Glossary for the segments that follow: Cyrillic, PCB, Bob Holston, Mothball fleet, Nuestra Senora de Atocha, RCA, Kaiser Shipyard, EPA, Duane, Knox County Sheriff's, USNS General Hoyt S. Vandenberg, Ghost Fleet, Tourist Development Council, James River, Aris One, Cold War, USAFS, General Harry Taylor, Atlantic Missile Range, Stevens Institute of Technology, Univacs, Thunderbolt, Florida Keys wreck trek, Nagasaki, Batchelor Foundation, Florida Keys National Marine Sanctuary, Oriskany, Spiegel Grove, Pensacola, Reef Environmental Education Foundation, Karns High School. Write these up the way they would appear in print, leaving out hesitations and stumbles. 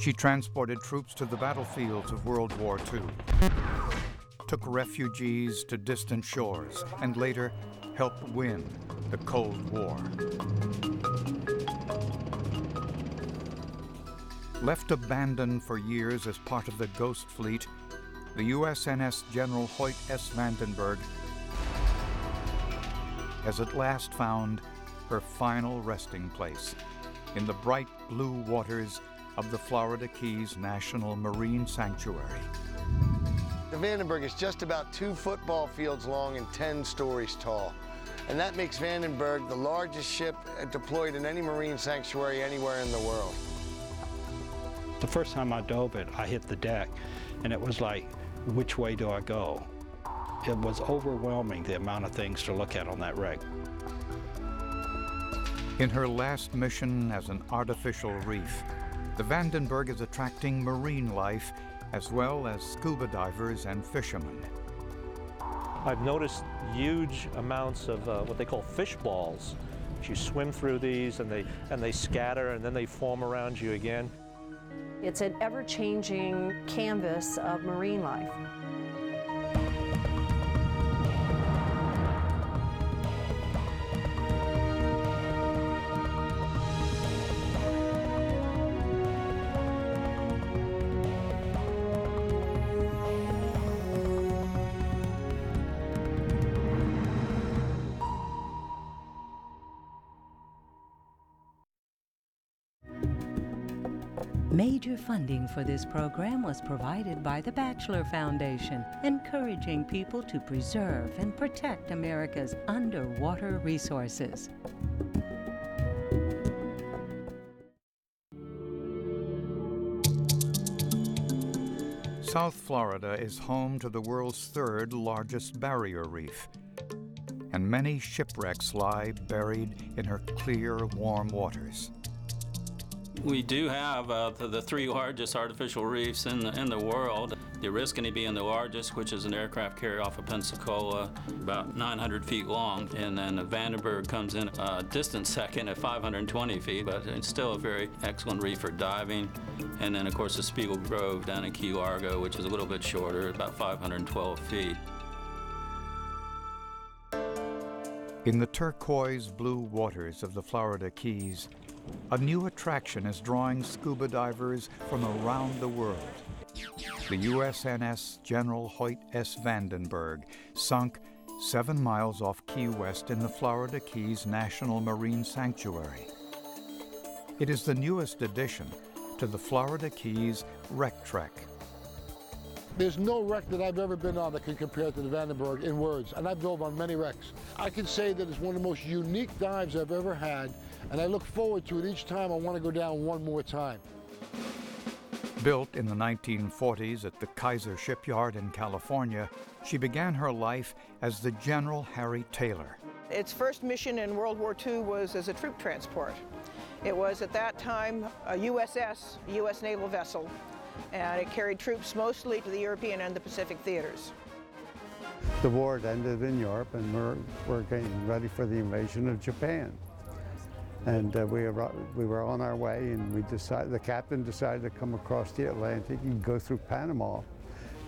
She transported troops to the battlefields of World War II, took refugees to distant shores, and later helped win the Cold War. Left abandoned for years as part of the Ghost Fleet, the USNS General Hoyt S. Vandenberg has at last found her final resting place in the bright blue waters of the Florida Keys National Marine Sanctuary. The Vandenberg is just about 2 football fields long and 10 stories tall. And that makes Vandenberg the largest ship deployed in any marine sanctuary anywhere in the world. The first time I dove it, I hit the deck, and it was like, which way do I go? It was overwhelming, the amount of things to look at on that wreck. In her last mission as an artificial reef, the Vandenberg is attracting marine life as well as scuba divers and fishermen. I've noticed huge amounts of what they call fish balls. You swim through these, and they scatter, and then they form around you again. It's an ever-changing canvas of marine life. Major funding for this program was provided by the Batchelor Foundation, encouraging people to preserve and protect America's underwater resources. South Florida is home to the world's 3rd largest barrier reef, and many shipwrecks lie buried in her clear, warm waters. We do have the 3 largest artificial reefs in the world. The Oriskany being the largest, which is an aircraft carrier off of Pensacola, about 900 feet long. And then the Vandenberg comes in a distant second at 520 feet, but it's still a very excellent reef for diving. And then, of course, the Spiegel Grove down in Key Largo, which is a little bit shorter, about 512 feet. In the turquoise blue waters of the Florida Keys, a new attraction is drawing scuba divers from around the world. The USNS General Hoyt S. Vandenberg, sunk 7 miles off Key West in the Florida Keys National Marine Sanctuary. It is the newest addition to the Florida Keys wreck trek. There's no wreck that I've ever been on that can compare to the Vandenberg in words, and I've dove on many wrecks. I can say that it's one of the most unique dives I've ever had, and I look forward to it each time. I want to go down one more time. Built in the 1940s at the Kaiser Shipyard in California, she began her life as the General Harry Taylor. Its first mission in World War II was as a troop transport. It was at that time a USS, U.S. naval vessel, and it carried troops mostly to the European and the Pacific theaters. The war had ended in Europe, and we're getting ready for the invasion of Japan. And we were on our way, and the captain decided to come across the Atlantic and go through Panama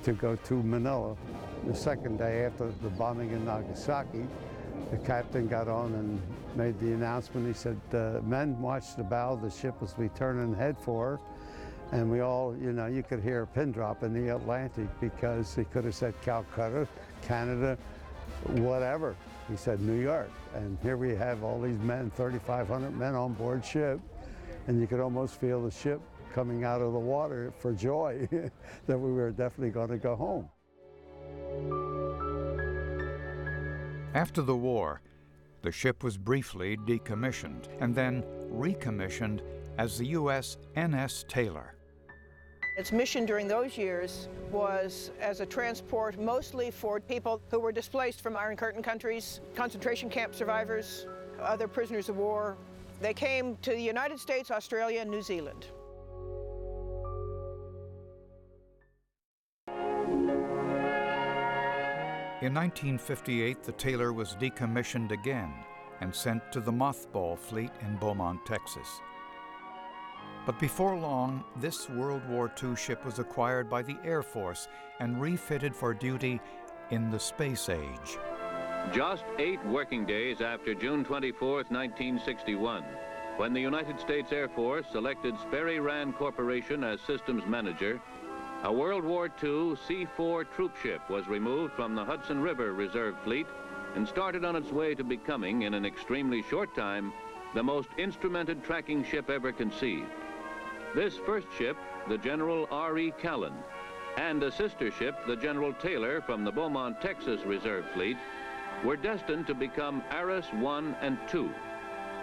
to go to Manila. The second day after the bombing in Nagasaki, the captain got on and made the announcement. He said, men, watch the bow. The ship was returning head for her. And we all, you know, you could hear a pin drop in the Atlantic, because he could have said Calcutta, Canada, whatever. He said New York, and here we have all these men, 3,500 men on board ship, and you could almost feel the ship coming out of the water for joy that we were definitely going to go home. After the war, the ship was briefly decommissioned and then recommissioned as the USNS Taylor. Its mission during those years was as a transport mostly for people who were displaced from Iron Curtain countries, concentration camp survivors, other prisoners of war. They came to the United States, Australia, and New Zealand. In 1958, the Taylor was decommissioned again and sent to the Mothball fleet in Beaumont, Texas. But before long, this World War II ship was acquired by the Air Force and refitted for duty in the space age. Just 8 working days after June 24, 1961, when the United States Air Force selected Sperry Rand Corporation as systems manager, a World War II C-4 troop ship was removed from the Hudson River Reserve Fleet and started on its way to becoming, in an extremely short time, the most instrumented tracking ship ever conceived. This first ship, the General R.E. Callan, and a sister ship, the General Taylor, from the Beaumont, Texas Reserve Fleet, were destined to become Aris One and Two,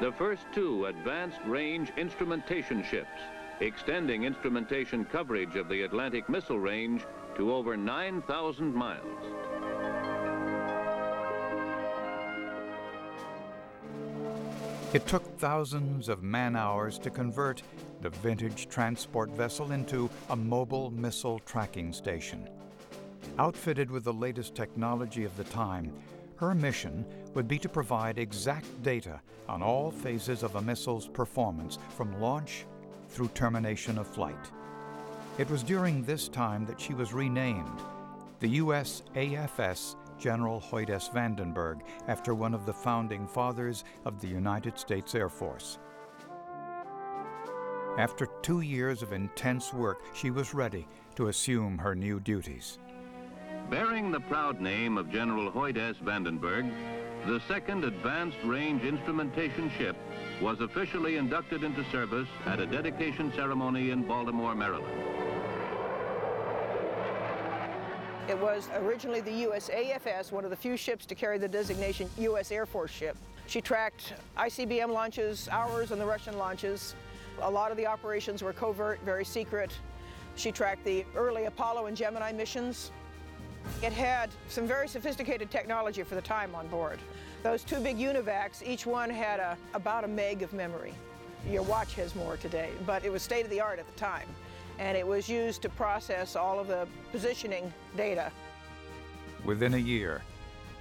the first 2 advanced-range instrumentation ships, extending instrumentation coverage of the Atlantic Missile Range to over 9,000 miles. It took thousands of man-hours to convert the vintage transport vessel into a mobile missile tracking station. Outfitted with the latest technology of the time, her mission would be to provide exact data on all phases of a missile's performance, from launch through termination of flight. It was during this time that she was renamed the USAFS General Hoyt S. Vandenberg, after one of the founding fathers of the United States Air Force. After 2 years of intense work, she was ready to assume her new duties. Bearing the proud name of General Hoyt S. Vandenberg, the second advanced-range instrumentation ship was officially inducted into service at a dedication ceremony in Baltimore, Maryland. It was originally the USAFS, one of the few ships to carry the designation U.S. Air Force ship. She tracked ICBM launches, ours and the Russian launches. A lot of the operations were covert, very secret. She tracked the early Apollo and Gemini missions. It had some very sophisticated technology for the time on board. Those 2 big Univacs, each one had about a meg of memory. Your watch has more today, but it was state-of-the-art at the time. And it was used to process all of the positioning data. Within a year,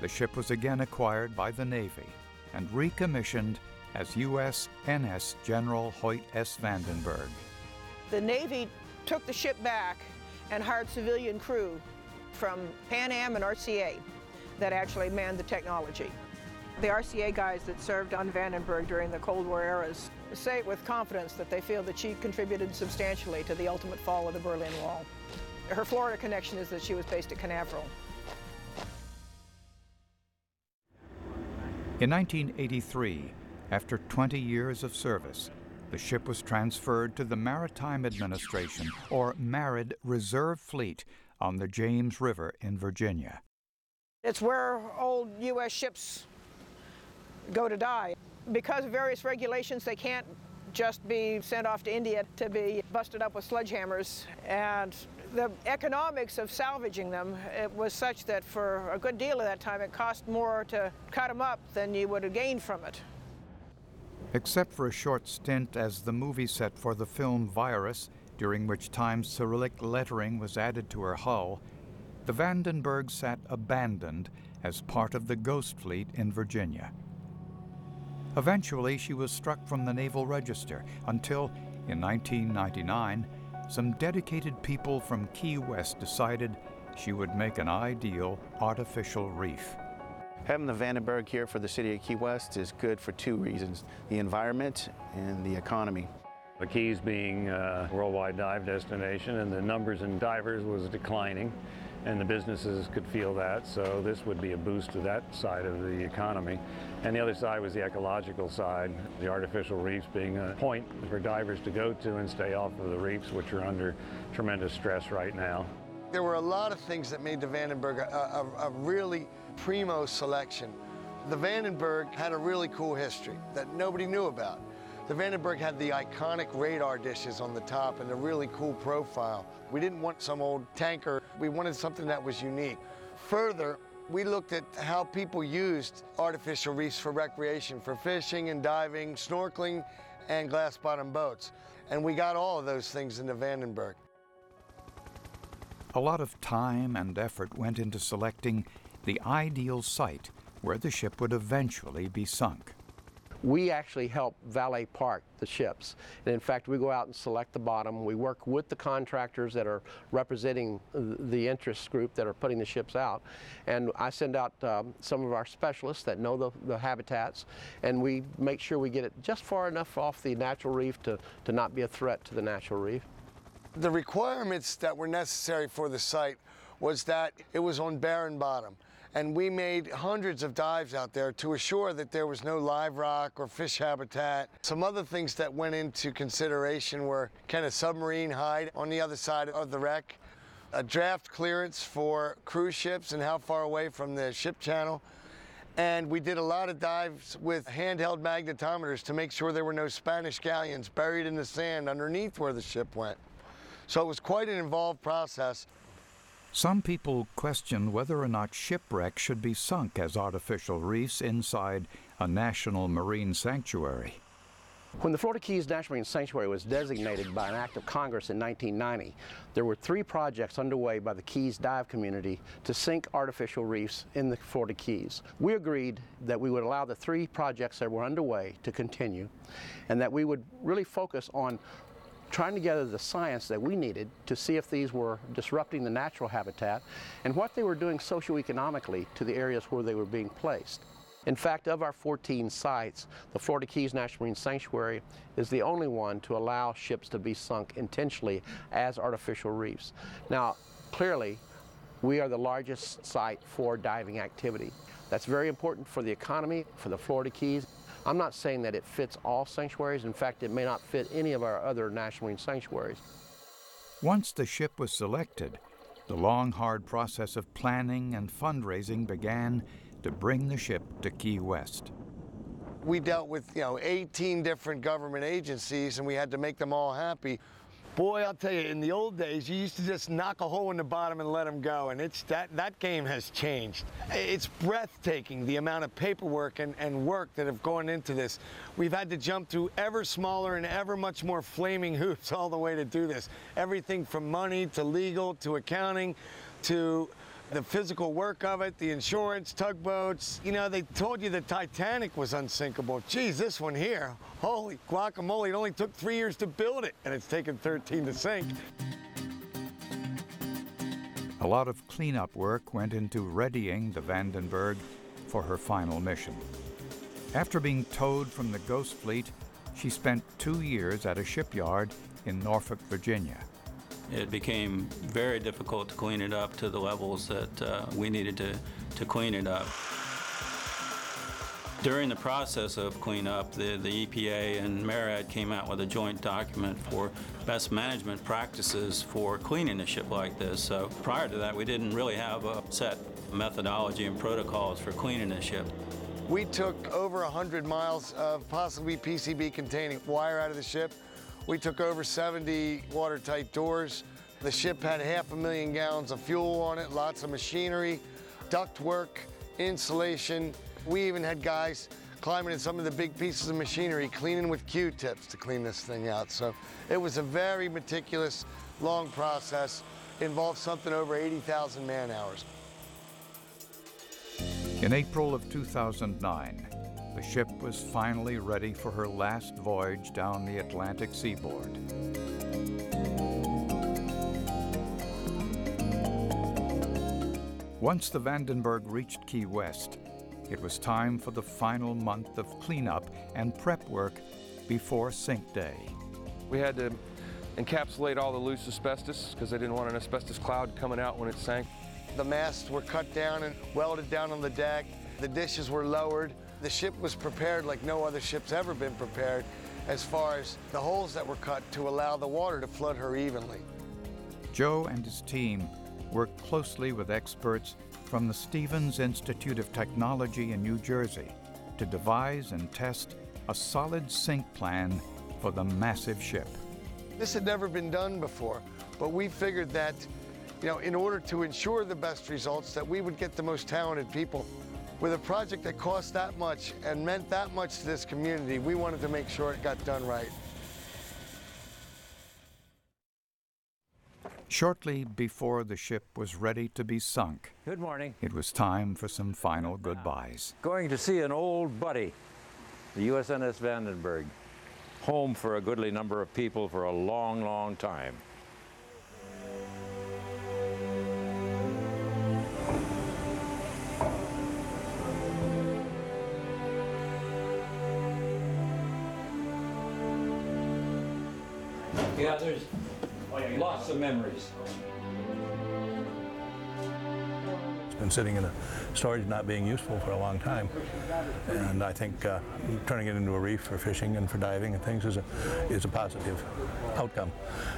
the ship was again acquired by the Navy and recommissioned as USNS General Hoyt S. Vandenberg. The Navy took the ship back and hired civilian crew from Pan Am and RCA that actually manned the technology. The RCA guys that served on Vandenberg during the Cold War eras say it with confidence that they feel that she contributed substantially to the ultimate fall of the Berlin Wall. Her Florida connection is that she was based at Canaveral. In 1983, after 20 years of service, the ship was transferred to the Maritime Administration, or MARAD, Reserve Fleet on the James River in Virginia. It's where old U.S. ships go to die. Because of various regulations, they can't just be sent off to India to be busted up with sledgehammers. And the economics of salvaging them, it was such that for a good deal of that time, it cost more to cut them up than you would have gained from it. Except for a short stint as the movie set for the film Virus, during which time Cyrillic lettering was added to her hull, the Vandenberg sat abandoned as part of the Ghost Fleet in Virginia. Eventually, she was struck from the Naval Register until, in 1999, some dedicated people from Key West decided she would make an ideal artificial reef. Having the Vandenberg here for the city of Key West is good for 2 reasons: the environment and the economy. The Keys being a worldwide dive destination, and the numbers in divers was declining, and the businesses could feel that, so this would be a boost to that side of the economy. And the other side was the ecological side, the artificial reefs being a point for divers to go to and stay off of the reefs, which are under tremendous stress right now. There were a lot of things that made the Vandenberg a really primo selection. The Vandenberg had a really cool history that nobody knew about. The Vandenberg had the iconic radar dishes on the top and a really cool profile. We didn't want some old tanker. We wanted something that was unique. Further, we looked at how people used artificial reefs for recreation, for fishing and diving, snorkeling, and glass-bottom boats. And we got all of those things in the Vandenberg. A lot of time and effort went into selecting the ideal site where the ship would eventually be sunk. we actually help valet park the ships. And in fact, we go out and select the bottom. We work with the contractors that are representing the interest group that are putting the ships out. And I send out some of our specialists that know the habitats, and we make sure we get it just far enough off the natural reef to not be a threat to the natural reef. The requirements that were necessary for the site was that it was on barren bottom. And we made hundreds of dives out there to assure that there was no live rock or fish habitat. Some other things that went into consideration were, can a submarine hide on the other side of the wreck? A draft clearance for cruise ships and how far away from the ship channel. And we did a lot of dives with handheld magnetometers to make sure there were no Spanish galleons buried in the sand underneath where the ship went. So it was quite an involved process. Some people question whether or not shipwrecks should be sunk as artificial reefs inside a national marine sanctuary. When the Florida Keys National Marine Sanctuary was designated by an act of Congress in 1990, there were 3 projects underway by the Keys dive community to sink artificial reefs in the Florida Keys. We agreed that we would allow the 3 projects that were underway to continue, and that we would really focus on trying to gather the science that we needed to see if these were disrupting the natural habitat and what they were doing socioeconomically to the areas where they were being placed. In fact, of our 14 sites, the Florida Keys National Marine Sanctuary is the only one to allow ships to be sunk intentionally as artificial reefs. Now, clearly, we are the largest site for diving activity. That's very important for the economy, for the Florida Keys. I'm not saying that it fits all sanctuaries. In fact, it may not fit any of our other national marine sanctuaries. Once the ship was selected, the long, hard process of planning and fundraising began to bring the ship to Key West. We dealt with, 18 different government agencies, and we had to make them all happy. Boy, I'll tell you, in the old days, you used to just knock a hole in the bottom and let them go, and it's that game has changed. It's breathtaking, the amount of paperwork and work that have gone into this. We've had to jump through ever smaller and ever much more flaming hoops all the way to do this. Everything from money to legal to accounting to the physical work of it, the insurance, tugboats. They told you the Titanic was unsinkable. Geez, this one here, holy guacamole, it only took 3 years to build it, and it's taken 13 to sink. A lot of cleanup work went into readying the Vandenberg for her final mission. After being towed from the Ghost Fleet, she spent 2 years at a shipyard in Norfolk, Virginia. It became very difficult to clean it up to the levels that we needed to clean it up. During the process of cleanup, the EPA and MARAD came out with a joint document for best management practices for cleaning a ship like this. So prior to that, we didn't really have a set methodology and protocols for cleaning a ship. We took over 100 miles of possibly PCB-containing wire out of the ship. We took over 70 watertight doors. The ship had 500,000 gallons of fuel on it, lots of machinery, ductwork, insulation. We even had guys climbing in some of the big pieces of machinery, cleaning with Q-tips to clean this thing out. So it was a very meticulous, long process. It involved something over 80,000 man-hours. In April of 2009, the ship was finally ready for her last voyage down the Atlantic seaboard. Once the Vandenberg reached Key West, it was time for the final month of cleanup and prep work before sink day. We had to encapsulate all the loose asbestos because they didn't want an asbestos cloud coming out when it sank. The masts were cut down and welded down on the deck. The dishes were lowered. The ship was prepared like no other ship's ever been prepared as far as the holes that were cut to allow the water to flood her evenly. Joe and his team worked closely with experts from the Stevens Institute of Technology in New Jersey to devise and test a solid sink plan for the massive ship. This had never been done before, but we figured that, in order to ensure the best results, that we would get the most talented people. With a project that cost that much and meant that much to this community, we wanted to make sure it got done right. Shortly before the ship was ready to be sunk, good morning. It was time for some final goodbyes. Going to see an old buddy. the USNS Vandenberg, home for a goodly number of people for a long, long time. Yeah, there's lots of memories. It's been sitting in a storage not being useful for a long time, and I think turning it into a reef for fishing and for diving and things is a positive outcome.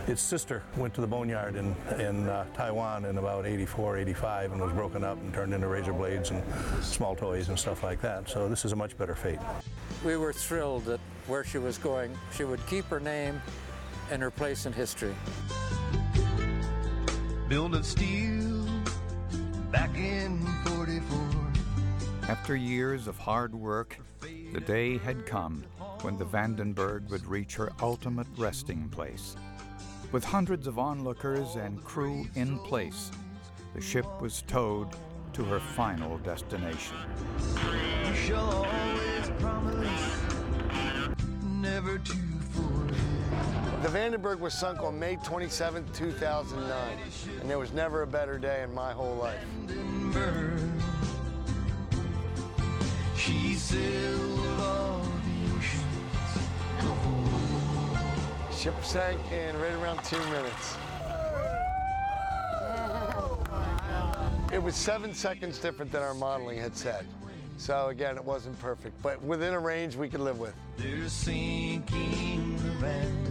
Its sister went to the boneyard in Taiwan in about 84, 85 and was broken up and turned into razor blades and small toys and stuff like that, so this is a much better fate. We were thrilled that where she was going, she would keep her name and her place in history. Build of steel back in 44. After years of hard work, the day had come when the Vandenberg would reach her ultimate resting place. With hundreds of onlookers and crew in place, the ship was towed to her final destination. She'll always promise never to. The Vandenberg was sunk on May 27, 2009, and there was never a better day in my whole life. The ship sank in right around 2 minutes. It was 7 seconds different than our modeling had said. So again, it wasn't perfect, but within a range we could live with. They're sinking the Vandenberg.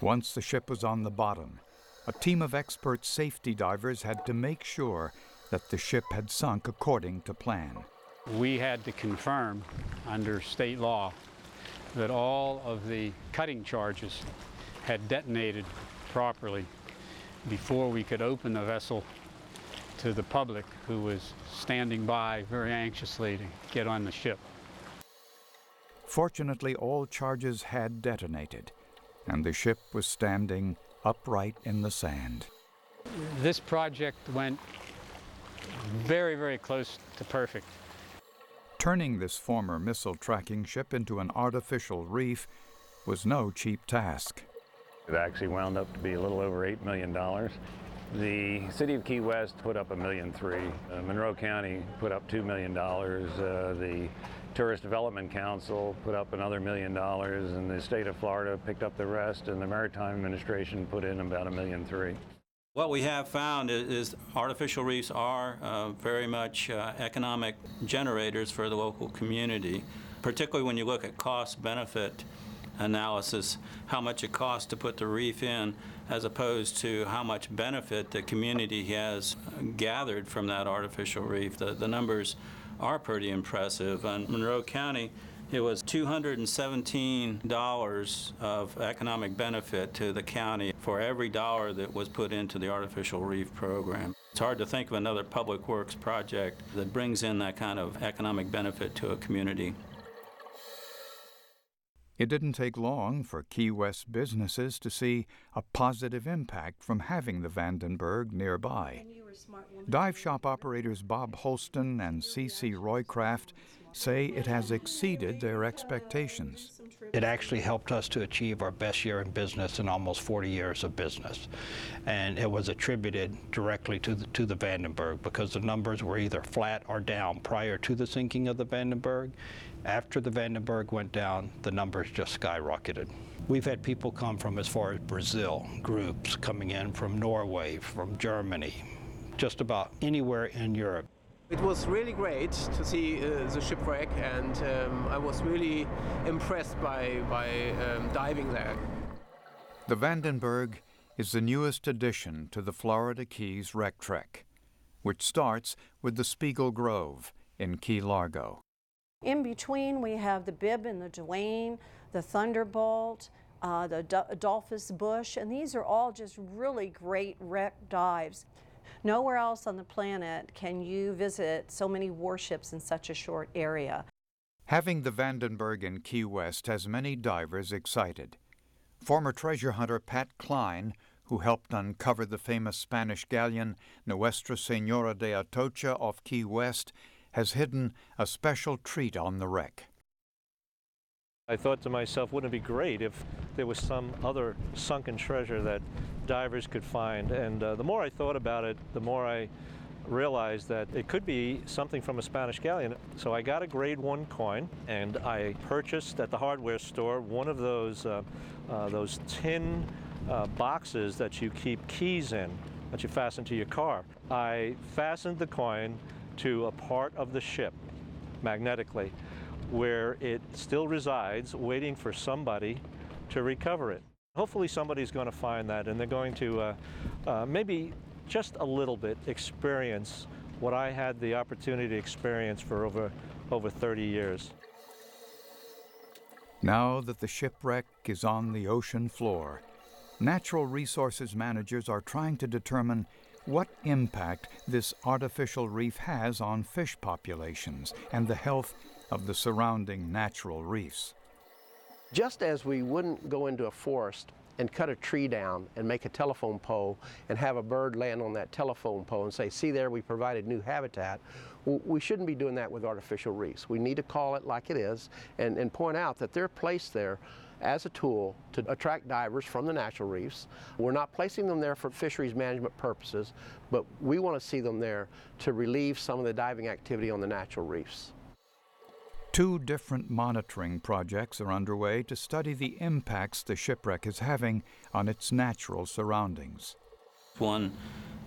Once the ship was on the bottom, a team of expert safety divers had to make sure that the ship had sunk according to plan. We had to confirm under state law that all of the cutting charges had detonated properly before we could open the vessel to the public, who was standing by very anxiously to get on the ship. Fortunately, all charges had detonated, and the ship was standing upright in the sand. This project went very, very close to perfect. Turning this former missile tracking ship into an artificial reef was no cheap task. It actually wound up to be a little over $8 million. The city of Key West put up $1.3 million. Monroe County put up $2 million. The Tourist Development Council put up another $1 million, and the state of Florida picked up the rest, and the Maritime Administration put in about $1.3 million. What we have found is artificial reefs are very much economic generators for the local community, particularly when you look at cost-benefit analysis, how much it costs to put the reef in as opposed to how much benefit the community has gathered from that artificial reef. The numbers are pretty impressive. In Monroe County, it was $217 of economic benefit to the county for every dollar that was put into the artificial reef program. It's hard to think of another public works project that brings in that kind of economic benefit to a community. It didn't take long for Key West businesses to see a positive impact from having the Vandenberg nearby. Dive shop operators Bob Holston and C.C. Roycraft say it has exceeded their expectations. It actually helped us to achieve our best year in business in almost 40 years of business. And it was attributed directly to the Vandenberg, because the numbers were either flat or down prior to the sinking of the Vandenberg. After the Vandenberg went down, the numbers just skyrocketed. We've had people come from as far as Brazil, groups coming in from Norway, from Germany, just about anywhere in Europe. It was really great to see the shipwreck, and I was really impressed by diving there. The Vandenberg is the newest addition to the Florida Keys wreck trek, which starts with the Spiegel Grove in Key Largo. In between, we have the Bib and the Duane, the Thunderbolt, the Adolphus Bush, and these are all just really great wreck dives. Nowhere else on the planet can you visit so many warships in such a short area. Having the Vandenberg in Key West has many divers excited. Former treasure hunter Pat Klein, who helped uncover the famous Spanish galleon Nuestra Senora de Atocha off Key West, has hidden a special treat on the wreck. I thought to myself, wouldn't it be great if there was some other sunken treasure that divers could find? And the more I thought about it, the more I realized that it could be something from a Spanish galleon. So I got a grade 1 coin, and I purchased at the hardware store one of those tin boxes that you keep keys in, that you fasten to your car. I fastened the coin to a part of the ship magnetically, where it still resides, waiting for somebody to recover it. Hopefully somebody's going to find that, and they're going to maybe just a little bit experience what I had the opportunity to experience for over 30 years. Now that the shipwreck is on the ocean floor, natural resources managers are trying to determine what impact this artificial reef has on fish populations and the health of the surrounding natural reefs. Just as we wouldn't go into a forest and cut a tree down and make a telephone pole and have a bird land on that telephone pole and say, see there, we provided new habitat, we shouldn't be doing that with artificial reefs. We need to call it like it is and point out that they're placed there as a tool to attract divers from the natural reefs. We're not placing them there for fisheries management purposes, but we want to see them there to relieve some of the diving activity on the natural reefs. 2 different monitoring projects are underway to study the impacts the shipwreck is having on its natural surroundings. One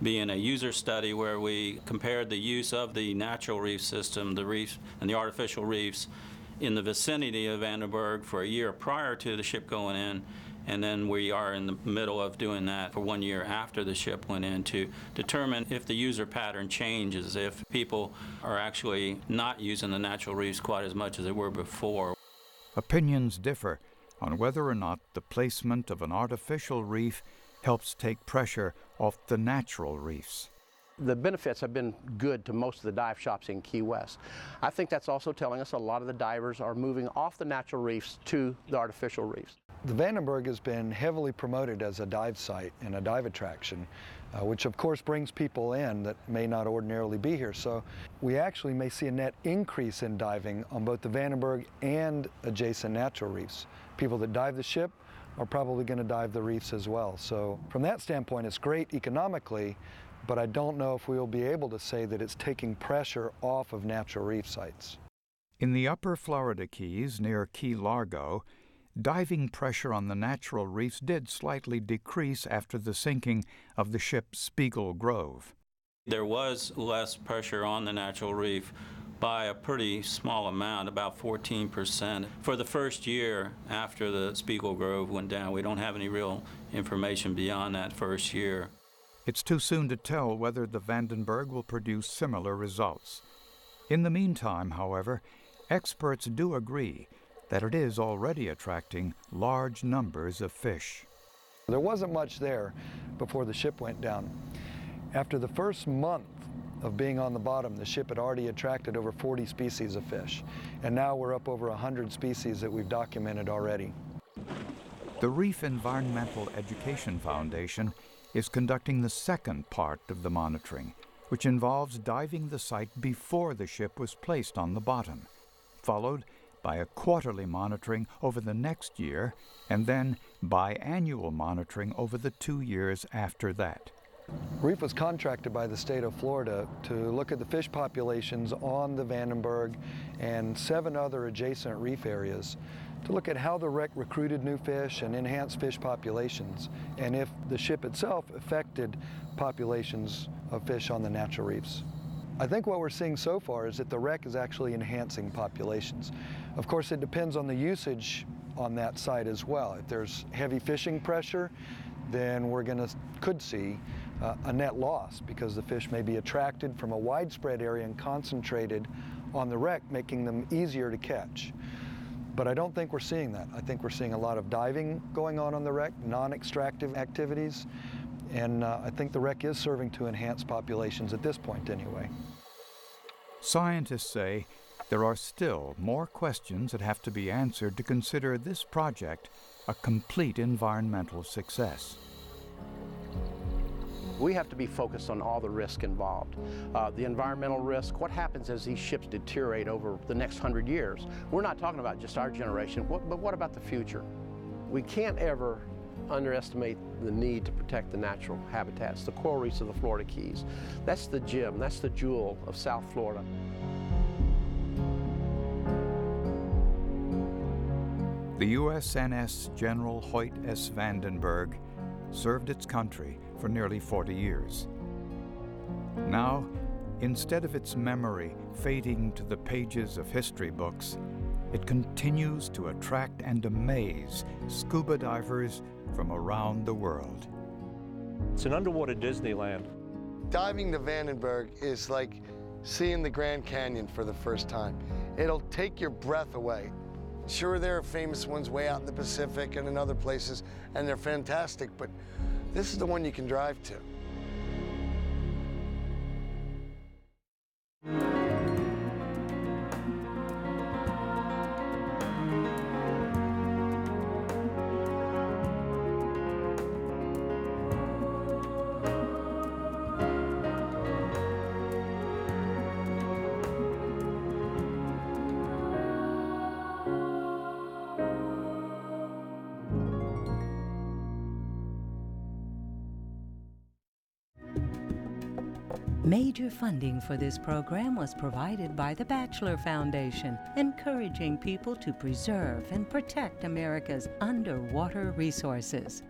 being a user study where we compared the use of the natural reef system, the reefs and the artificial reefs in the vicinity of Vandenberg for a year prior to the ship going in, and then we are in the middle of doing that for 1 year after the ship went in to determine if the user pattern changes, if people are actually not using the natural reefs quite as much as they were before. Opinions differ on whether or not the placement of an artificial reef helps take pressure off the natural reefs. The benefits have been good to most of the dive shops in Key West. I think that's also telling us a lot of the divers are moving off the natural reefs to the artificial reefs. The Vandenberg has been heavily promoted as a dive site and a dive attraction, which of course brings people in that may not ordinarily be here. So we actually may see a net increase in diving on both the Vandenberg and adjacent natural reefs. People that dive the ship are probably going to dive the reefs as well. So from that standpoint, it's great economically, but I don't know if we will be able to say that it's taking pressure off of natural reef sites. In the upper Florida Keys, near Key Largo, diving pressure on the natural reefs did slightly decrease after the sinking of the ship Spiegel Grove. There was less pressure on the natural reef by a pretty small amount, about 14%. For the first year after the Spiegel Grove went down, we don't have any real information beyond that first year. It's too soon to tell whether the Vandenberg will produce similar results. In the meantime, however, experts do agree that it is already attracting large numbers of fish. There wasn't much there before the ship went down. After the first month of being on the bottom, the ship had already attracted over 40 species of fish, and now we're up over 100 species that we've documented already. The Reef Environmental Education Foundation is conducting the second part of the monitoring, which involves diving the site before the ship was placed on the bottom, followed by a quarterly monitoring over the next year, and then biannual monitoring over the 2 years after that. REEF was contracted by the state of Florida to look at the fish populations on the Vandenberg and 7 other adjacent reef areas, to look at how the wreck recruited new fish and enhanced fish populations, and if the ship itself affected populations of fish on the natural reefs. I think what we're seeing so far is that the wreck is actually enhancing populations. Of course, it depends on the usage on that site as well. If there's heavy fishing pressure, then we're could see a net loss, because the fish may be attracted from a widespread area and concentrated on the wreck, making them easier to catch. But I don't think we're seeing that. I think we're seeing a lot of diving going on the wreck, non-extractive activities, and I think the wreck is serving to enhance populations at this point anyway. Scientists say there are still more questions that have to be answered to consider this project a complete environmental success. We have to be focused on all the risk involved. The environmental risk, what happens as these ships deteriorate over the next 100 years? We're not talking about just our generation, but what about the future? We can't ever underestimate the need to protect the natural habitats, the coral reefs of the Florida Keys. That's the gem, that's the jewel of South Florida. The USNS General Hoyt S. Vandenberg served its country for nearly 40 years. Now, instead of its memory fading to the pages of history books, it continues to attract and amaze scuba divers from around the world. It's an underwater Disneyland. Diving the Vandenberg is like seeing the Grand Canyon for the first time. It'll take your breath away. Sure, there are famous ones way out in the Pacific and in other places, and they're fantastic, but this is the one you can drive to. Major funding for this program was provided by the Batchelor Foundation, encouraging people to preserve and protect America's underwater resources.